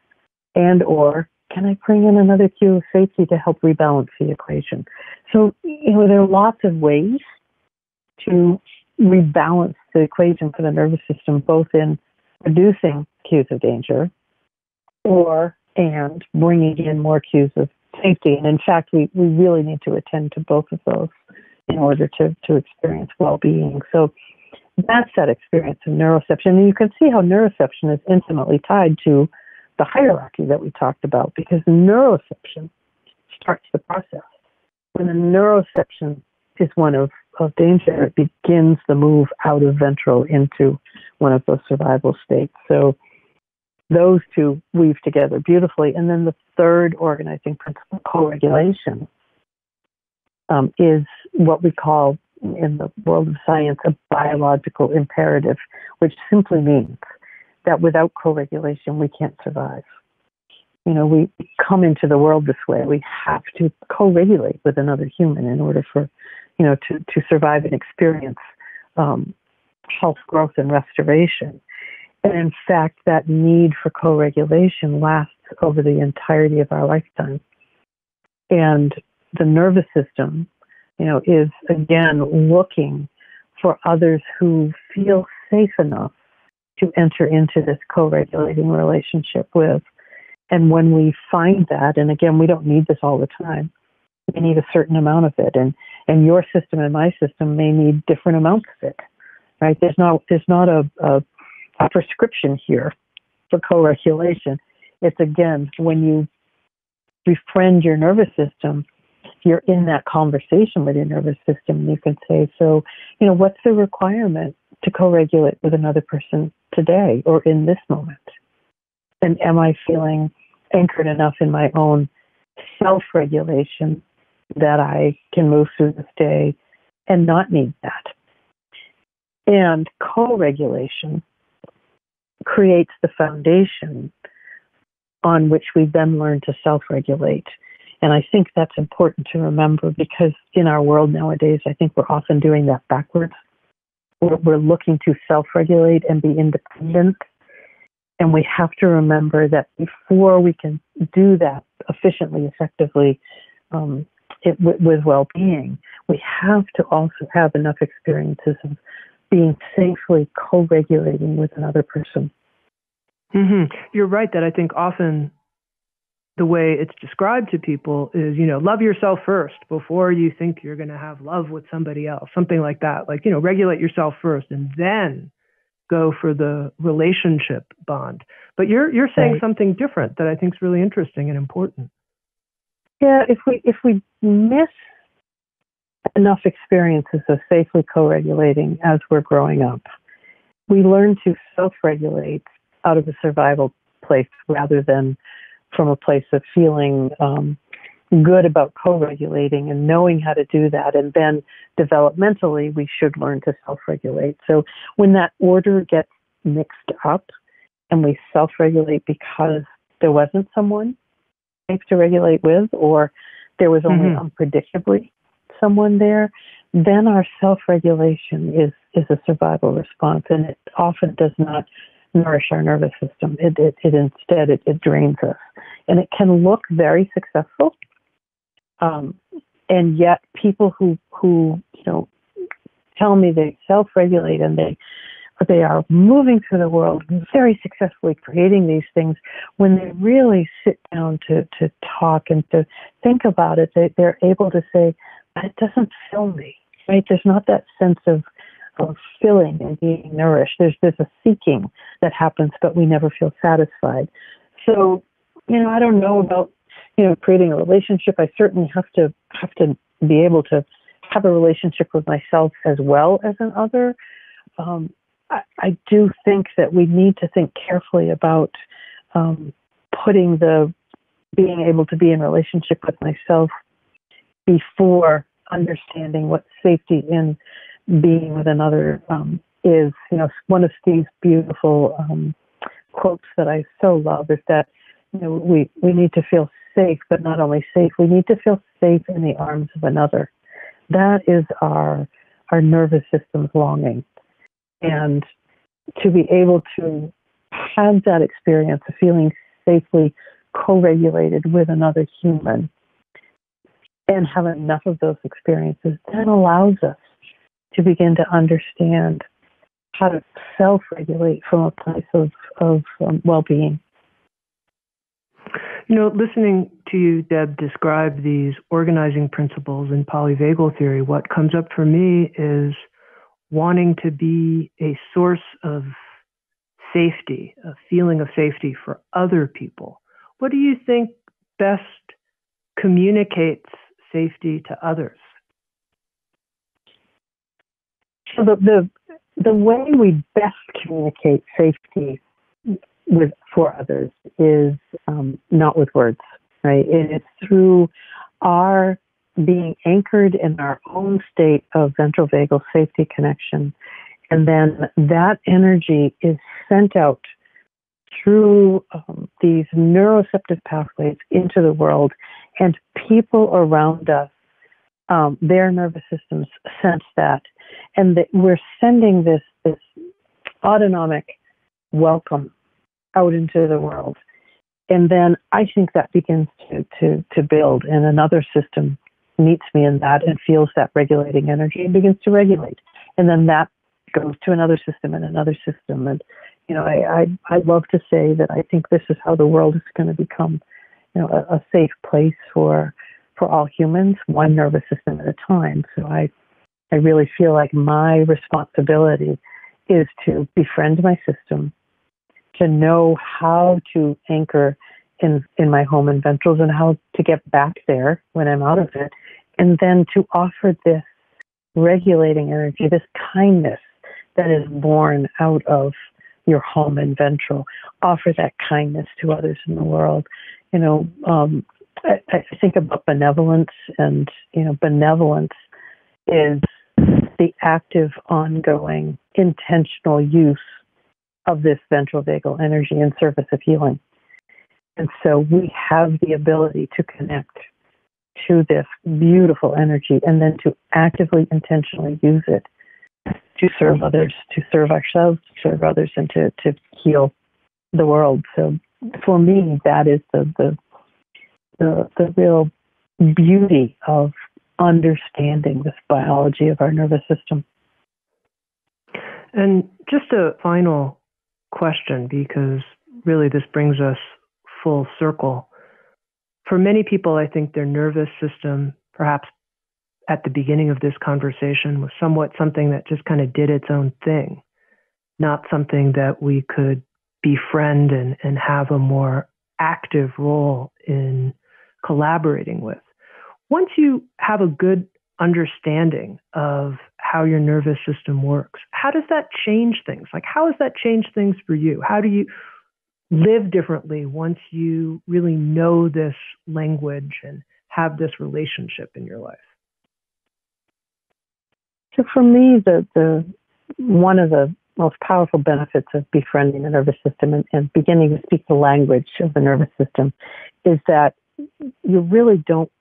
And or can I bring in another cue of safety to help rebalance the equation? So, there are lots of ways to rebalance the equation for the nervous system, both in reducing cues of danger and bringing in more cues of safety. And in fact, we really need to attend to both of those in order to experience well-being. So that's that experience of neuroception. And you can see how neuroception is intimately tied to the hierarchy that we talked about, because neuroception starts the process. When the neuroception is one of danger, it begins the move out of ventral into one of those survival states. So those two weave together beautifully. And then the third organizing principle, co-regulation, is what we call in the world of science a biological imperative, which simply means that without co-regulation, we can't survive. We come into the world this way. We have to co-regulate with another human in order for, to survive and experience health, growth, and restoration. And in fact, that need for co-regulation lasts over the entirety of our lifetime. And the nervous system, is again looking for others who feel safe enough to enter into this co-regulating relationship with. And when we find that, and again, we don't need this all the time, we need a certain amount of it. And your system and my system may need different amounts of it, right? There's not a prescription here for co-regulation. It's again, when you befriend your nervous system, you're in that conversation with your nervous system. You can say, so, what's the requirement to co-regulate with another person today or in this moment? And am I feeling anchored enough in my own self-regulation that I can move through this day and not need that? And co-regulation creates the foundation on which we then learn to self-regulate. And I think that's important to remember, because in our world nowadays, I think we're often doing that backwards. We're looking to self-regulate and be independent. And we have to remember that before we can do that efficiently, effectively, with well-being, we have to also have enough experiences of being safely co-regulating with another person. Mm-hmm. You're right that I think often the way it's described to people is, love yourself first before you think you're going to have love with somebody else, something like that. Regulate yourself first and then go for the relationship bond. But you're saying something different that I think is really interesting and important. Yeah, if we miss enough experiences of safely co-regulating as we're growing up, we learn to self-regulate out of a survival place rather than from a place of feeling good about co-regulating and knowing how to do that. And then developmentally, we should learn to self-regulate. So when that order gets mixed up and we self-regulate because there wasn't someone safe to regulate with, or there was only unpredictably someone there, then our self-regulation is a survival response, and it often does not nourish our nervous system. It instead drains us, and it can look very successful. And yet, people who tell me they self-regulate and they are moving through the world very successfully creating these things, when they really sit down to talk and to think about it, they're able to say, it doesn't fill me, right? There's not that sense of filling and being nourished. There's a seeking that happens, but we never feel satisfied. So, I don't know about, creating a relationship. I certainly have to be able to have a relationship with myself as well as an other. I do think that we need to think carefully about being able to be in relationship with myself before understanding what safety in being with another is. One of Steve's beautiful quotes that I so love is that we need to feel safe, but not only safe, we need to feel safe in the arms of another. That is our nervous system's longing. And to be able to have that experience of feeling safely co-regulated with another human and have enough of those experiences, that allows us to begin to understand how to self-regulate from a place of well-being. Listening to you, Deb, describe these organizing principles in polyvagal theory, what comes up for me is wanting to be a source of safety, a feeling of safety for other people. What do you think best communicates safety to others? So the way we best communicate safety for others is not with words, right? It's through our being anchored in our own state of ventral vagal safety connection. And then that energy is sent out through these neuroceptive pathways into the world, and people around us, their nervous systems sense that. And that we're sending this autonomic welcome out into the world. And then I think that begins to build, and another system meets me in that and feels that regulating energy and begins to regulate. And then that goes to another system and another system. And, I love to say that I think this is how the world is going to become, a safe place for all humans, one nervous system at a time. So I really feel like my responsibility is to befriend my system, to know how to anchor in my home and ventrals and how to get back there when I'm out of it, and then to offer this regulating energy, this kindness that is born out of your home and ventral, offer that kindness to others in the world. I think about benevolence, and, benevolence is the active, ongoing, intentional use of this ventral vagal energy in service of healing. And so we have the ability to connect to this beautiful energy and then to actively, intentionally use it to serve others, to serve ourselves, to serve others, and to heal the world. So for me, that is the real beauty of understanding this biology of our nervous system. And just a final question, because really this brings us full circle. For many people, I think their nervous system, perhaps at the beginning of this conversation, was something that just kind of did its own thing. not something that we could befriend and have a more active role in collaborating with. Once you have a good understanding of how your nervous system works, how does that change things? Like, how has that changed things for you? How do you live differently once you really know this language and have this relationship in your life? So for me, the one of the most powerful benefits of befriending the nervous system and beginning to speak the language of the nervous system is that you really don't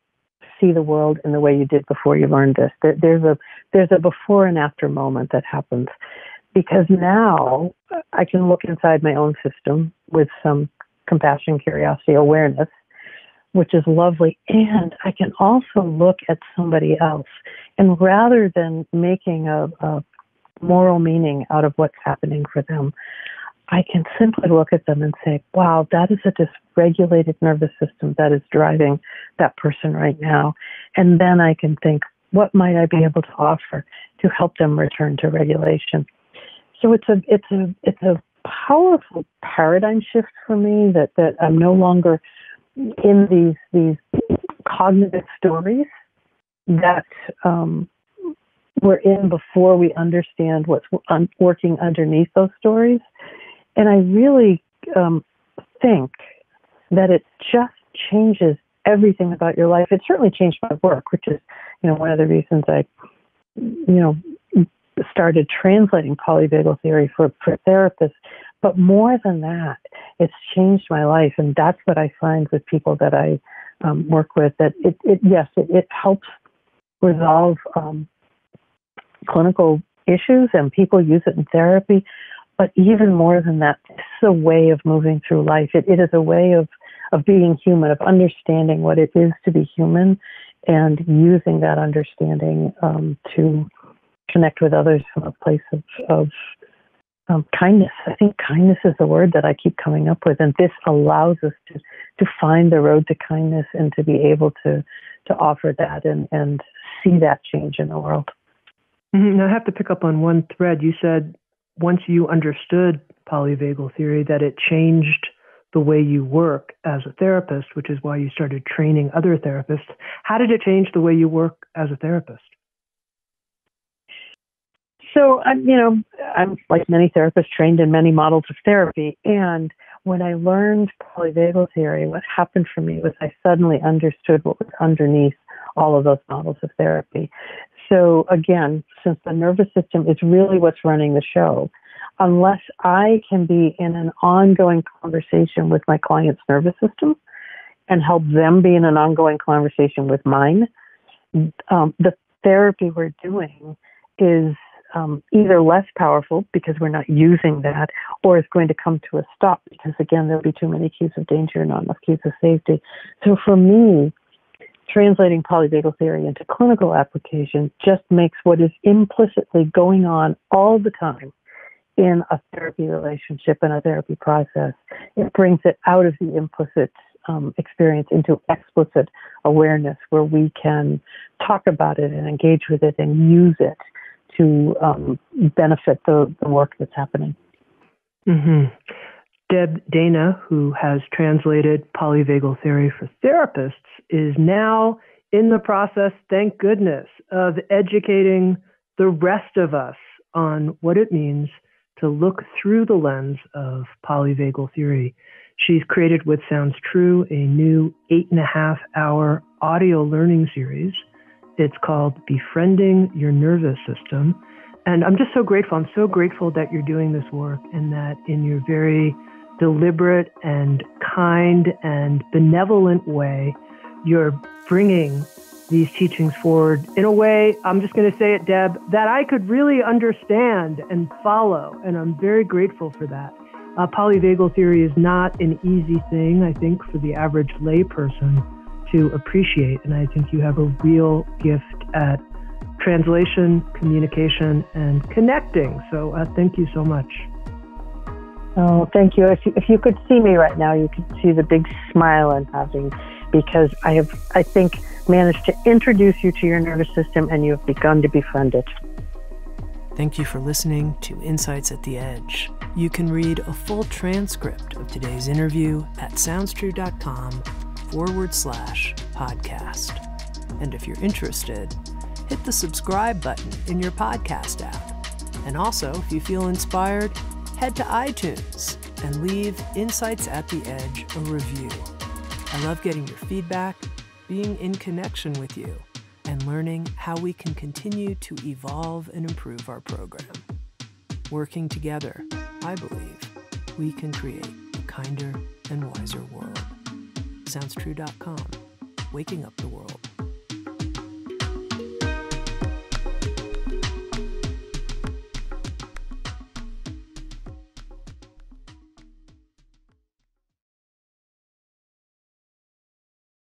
see the world in the way you did before you learned this. There's a before and after moment that happens, because now I can look inside my own system with some compassion, curiosity, awareness, which is lovely. And I can also look at somebody else. And rather than making a moral meaning out of what's happening for them, I can simply look at them and say, wow, that is a dysregulated nervous system that is driving that person right now. And then I can think, what might I be able to offer to help them return to regulation? So it's a powerful paradigm shift for me that I'm no longer in these cognitive stories that we're in before we understand what's working underneath those stories. And I really think that it just changes everything about your life. It certainly changed my work, which is, one of the reasons I, started translating polyvagal theory for therapists. But more than that, it's changed my life. And that's what I find with people that I work with, that it helps resolve clinical issues, and people use it in therapy. But even more than that, this is a way of moving through life. It is a way of being human, of understanding what it is to be human, and using that understanding to connect with others from a place of kindness. I think kindness is the word that I keep coming up with, and this allows us to find the road to kindness and to be able to offer that and see that change in the world. Now, I have to pick up on one thread. You said once you understood polyvagal theory, that it changed the way you work as a therapist, which is why you started training other therapists. How did it change the way you work as a therapist? So, I'm, like many therapists, trained in many models of therapy. And when I learned polyvagal theory, what happened for me was I suddenly understood what was underneath all of those models of therapy. So again, since the nervous system is really what's running the show, unless I can be in an ongoing conversation with my client's nervous system and help them be in an ongoing conversation with mine, the therapy we're doing is either less powerful because we're not using that, or it's going to come to a stop because, again, there'll be too many cues of danger and not enough cues of safety. So for me, translating polyvagal theory into clinical application just makes what is implicitly going on all the time in a therapy relationship and a therapy process. It brings it out of the implicit experience into explicit awareness, where we can talk about it and engage with it and use it to benefit the work that's happening. Mm-hmm. Deb Dana, who has translated polyvagal theory for therapists, is now in the process, thank goodness, of educating the rest of us on what it means to look through the lens of polyvagal theory. She's created with Sounds True a new 8.5-hour audio learning series. It's called Befriending Your Nervous System. And I'm just so grateful. I'm so grateful that you're doing this work, and that in your very deliberate and kind and benevolent way, you're bringing these teachings forward in a way, I'm just going to say it, Deb, that I could really understand and follow. And I'm very grateful for that. Polyvagal theory is not an easy thing, I think, for the average layperson to appreciate. And I think you have a real gift at translation, communication, and connecting. So thank you so much. Oh, thank you. If you could see me right now, you could see the big smile I'm having, because I think, managed to introduce you to your nervous system, and you have begun to befriend it. Thank you for listening to Insights at the Edge. You can read a full transcript of today's interview at soundstrue.com/podcast. And if you're interested, hit the subscribe button in your podcast app. And also, if you feel inspired, head to iTunes and leave Insights at the Edge a review. I love getting your feedback, being in connection with you, and learning how we can continue to evolve and improve our program. Working together, I believe, we can create a kinder and wiser world. SoundsTrue.com, waking up the world.